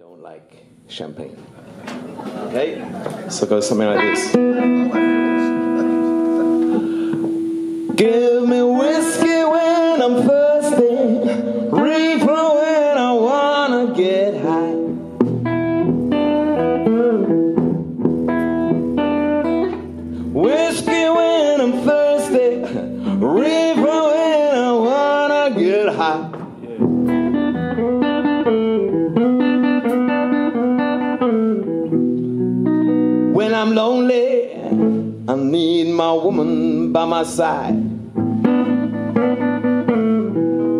Don't like champagne. Okay? So it goes something like this. Give me whiskey when I'm thirsty, reefer when I wanna get high. Whiskey when I'm thirsty, reefer when I wanna get high. When I'm lonely, I need my woman by my side.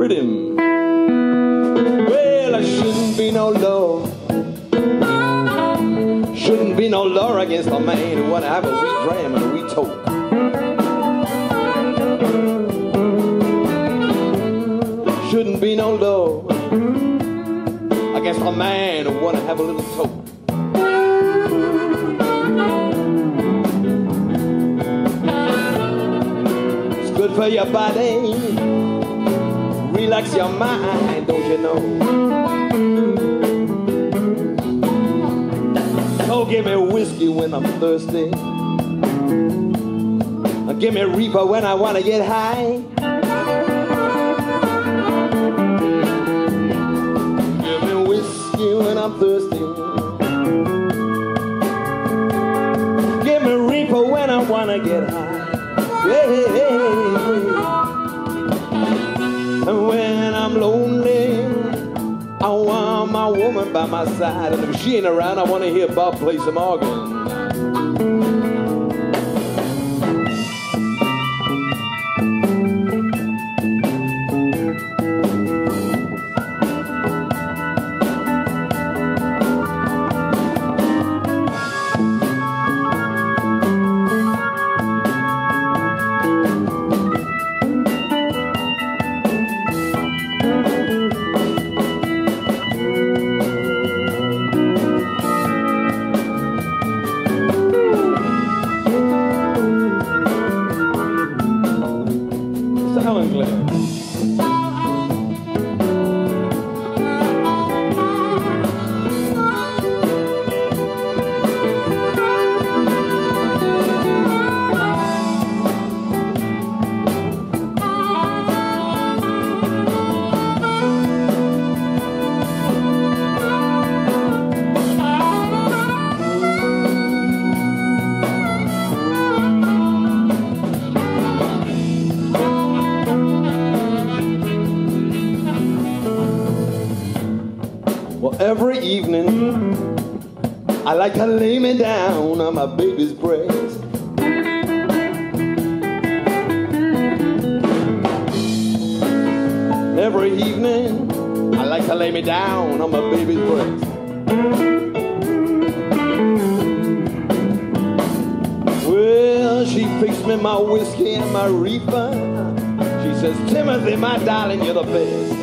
Rhythm. Well, I shouldn't be no law. Shouldn't be no law against a man. And what happens? We dram and we talk. Shouldn't be no law against a man who wanna have a little talk. For your body, relax your mind, don't you know? So give me whiskey when I'm thirsty, give me reefer when I want to get high. Give me whiskey when I'm thirsty, give me reefer when I want to get high. And when I'm lonely, I want my woman by my side. And if she ain't around, I want to hear Bob play some organ. Every evening, I like to lay me down on my baby's breast. Every evening, I like to lay me down on my baby's breast. Well, she fixed me my whiskey and my reefer. She says, Timothy, my darling, you're the best.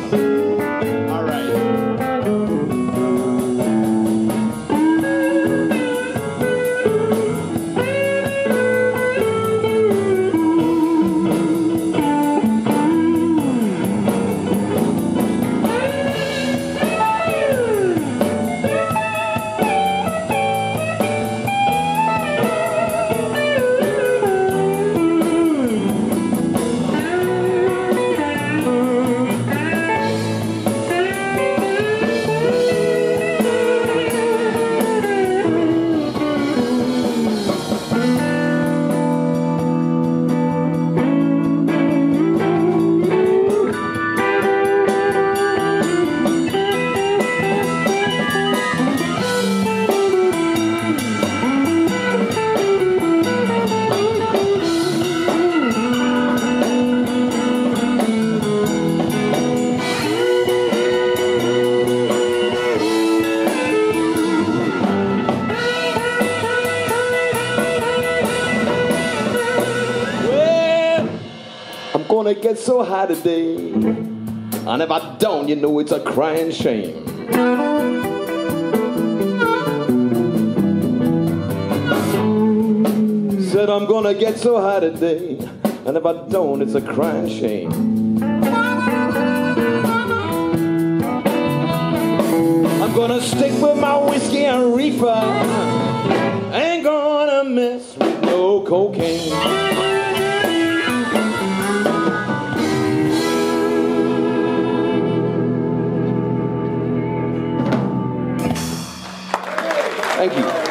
Gonna get so high today, and if I don't, you know it's a crying shame. Said I'm gonna get so high today, and if I don't, it's a crying shame. I'm gonna gonna stick with my whiskey and reefer. I ain't gonna mess with no cocaine. Thank you.